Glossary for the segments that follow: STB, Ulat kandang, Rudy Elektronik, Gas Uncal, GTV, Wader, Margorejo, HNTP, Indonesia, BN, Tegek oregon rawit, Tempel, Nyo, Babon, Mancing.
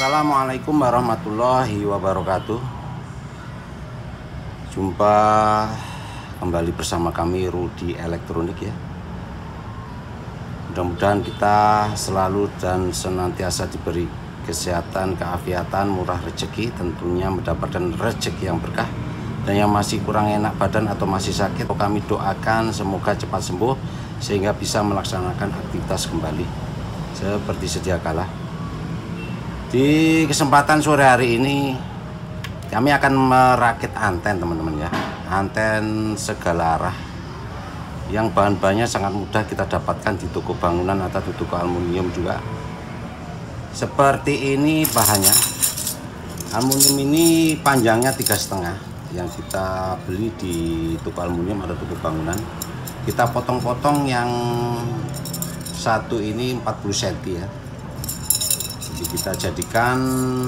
Assalamualaikum warahmatullahi wabarakatuh. Jumpa kembali bersama kami Rudy Elektronik ya. Mudah-mudahan kita selalu dan senantiasa diberi kesehatan, keafiatan, murah rezeki, tentunya mendapatkan rezeki yang berkah. Dan yang masih kurang enak badan atau masih sakit, kami doakan semoga cepat sembuh sehingga bisa melaksanakan aktivitas kembali seperti sedia kala. Di kesempatan sore hari ini kami akan merakit anten teman-teman ya, anten segala arah yang bahan-bahannya sangat mudah kita dapatkan di toko bangunan atau di toko aluminium juga. Seperti ini bahannya, aluminium ini panjangnya 3,5 yang kita beli di toko aluminium atau toko bangunan. Kita potong-potong yang satu ini 40 cm ya. Jadi kita jadikan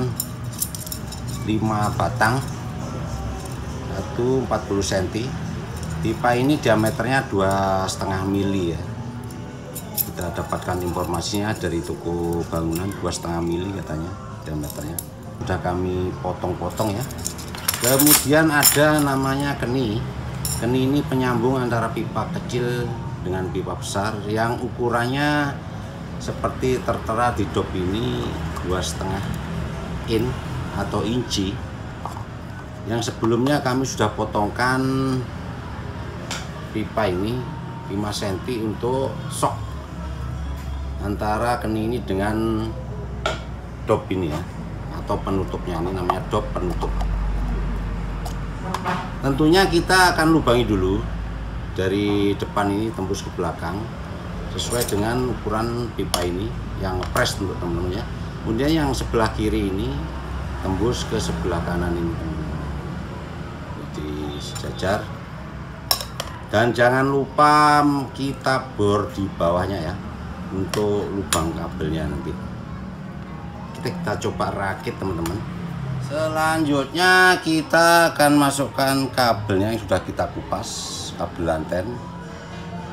5 batang, 1 40 cm. Pipa ini diameternya 2,5 mili ya. Kita dapatkan informasinya dari toko bangunan 2,5 mili katanya diameternya. Sudah kami potong-potong ya. Kemudian ada namanya keni. Keni ini penyambung antara pipa kecil dengan pipa besar yang ukurannya seperti tertera di dop ini 2,5 in atau inci. Yang sebelumnya kami sudah potongkan pipa ini 5 cm untuk sok antara keni ini dengan dop ini ya, atau penutupnya. Ini namanya dop penutup. Tentunya kita akan lubangi dulu dari depan ini tembus ke belakang sesuai dengan ukuran pipa ini yang press untuk teman-teman ya. Kemudian yang sebelah kiri ini tembus ke sebelah kanan ini teman-teman. Jadi sejajar. Dan jangan lupa kita bor di bawahnya ya untuk lubang kabelnya nanti. Kita coba rakit teman-teman. Selanjutnya kita akan masukkan kabelnya yang sudah kita kupas, kabel anten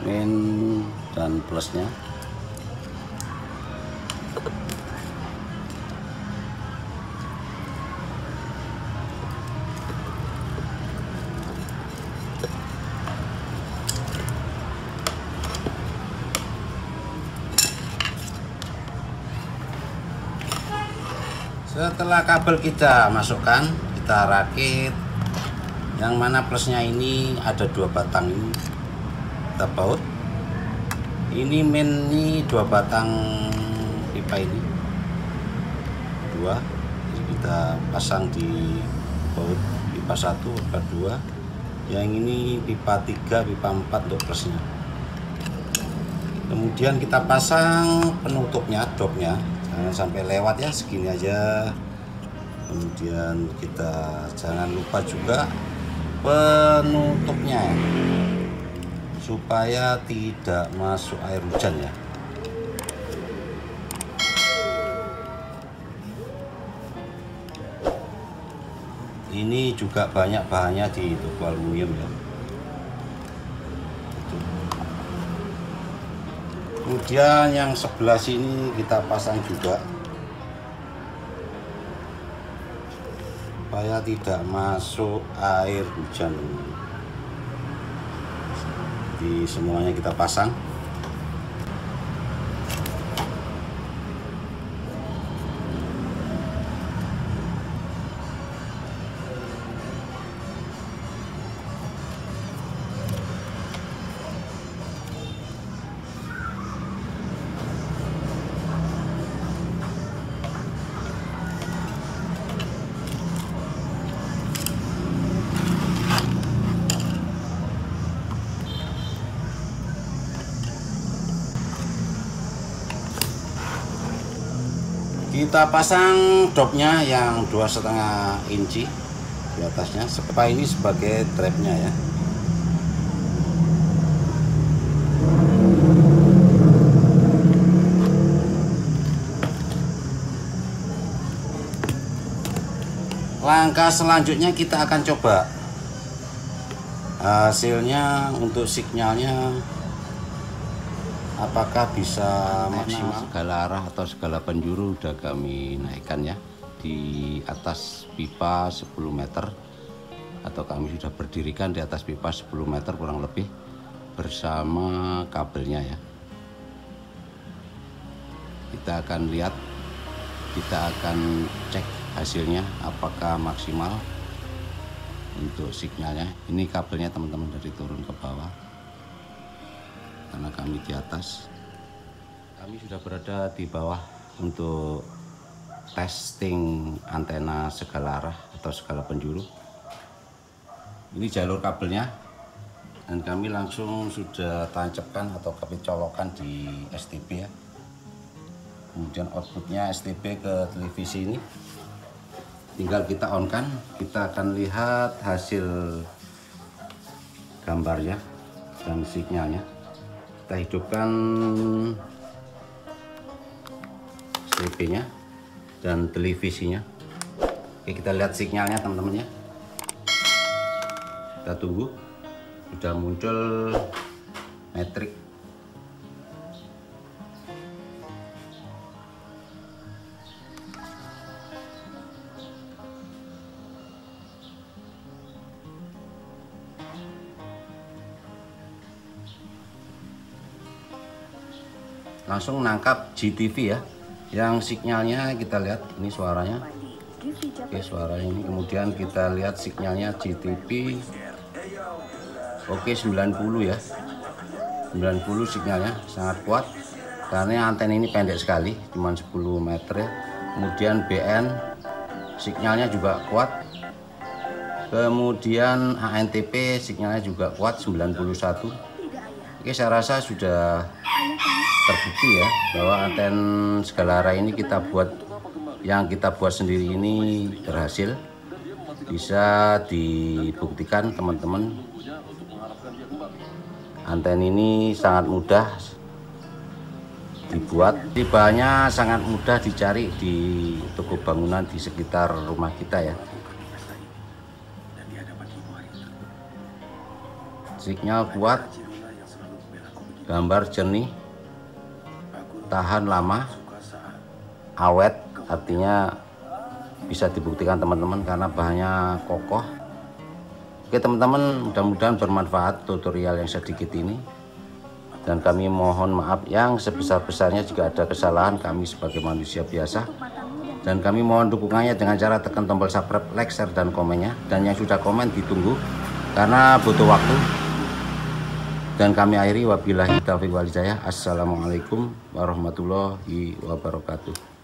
min dan plusnya. Setelah kabel kita masukkan, kita rakit. Yang mana plusnya ini ada 2 batang ini kita baut. Ini min ini 2 batang pipa ini 2, jadi kita pasang di baut pipa 1, pipa 2. Yang ini pipa 3, pipa 4 untuk plusnya. Kemudian kita pasang penutupnya, dopnya. Jangan sampai lewat ya, segini aja. Kemudian kita jangan lupa juga penutupnya supaya tidak masuk air hujan ya. Ini juga banyak bahannya di toko aluminium ya. Kemudian yang sebelah sini kita pasang juga supaya tidak masuk air hujan. Di semuanya kita pasang. Kita pasang dopnya yang 2,5 inci di atasnya. Sepa ini sebagai trapnya ya. Langkah selanjutnya kita akan coba hasilnya untuk sinyalnya. Apakah bisa maksimal segala arah atau segala penjuru sudah kami naikkan ya. di atas pipa 10 meter atau kami sudah berdirikan di atas pipa 10 meter kurang lebih bersama kabelnya ya. Kita akan lihat, kita akan cek hasilnya apakah maksimal untuk sinyalnya. Ini kabelnya teman-teman dari turun ke bawah karena kami di atas. Kami sudah berada di bawah untuk testing antena segala arah atau segala penjuru. Ini jalur kabelnya dan kami langsung sudah tancapkan atau kami colokan di STB ya. Kemudian outputnya STB ke televisi ini tinggal kita on kan, kita akan lihat hasil gambarnya dan sinyalnya. Kita hidupkan STB nya dan televisinya. Oke, kita lihat sinyalnya teman-teman ya. Kita tunggu, sudah muncul metrik. Langsung nangkap GTV ya, yang sinyalnya kita lihat ini suaranya. Oke, suara ini, kemudian kita lihat sinyalnya GTV. Oke, 90 ya, 90 sinyalnya sangat kuat karena antena ini pendek sekali, cuma 10 meter ya. Kemudian BN sinyalnya juga kuat, kemudian HNTP sinyalnya juga kuat, 91. Oke, saya rasa sudah terbukti ya bahwa antena segala arah ini yang kita buat sendiri ini berhasil. Bisa dibuktikan teman-teman, antena ini sangat mudah dibuat, bahannya sangat mudah dicari di toko bangunan di sekitar rumah kita ya. Sinyal kuat, gambar jernih, tahan lama, awet, artinya bisa dibuktikan teman-teman karena bahannya kokoh. Oke teman-teman, mudah-mudahan bermanfaat tutorial yang sedikit ini, dan kami mohon maaf yang sebesar-besarnya jika ada kesalahan. Kami sebagai manusia biasa, dan kami mohon dukungannya dengan cara tekan tombol subscribe, like, share, dan komennya. Dan yang sudah komen ditunggu karena butuh waktu. Dan kami akhiri, wabillahi taufiq walhidayah. Assalamualaikum warahmatullahi wabarakatuh.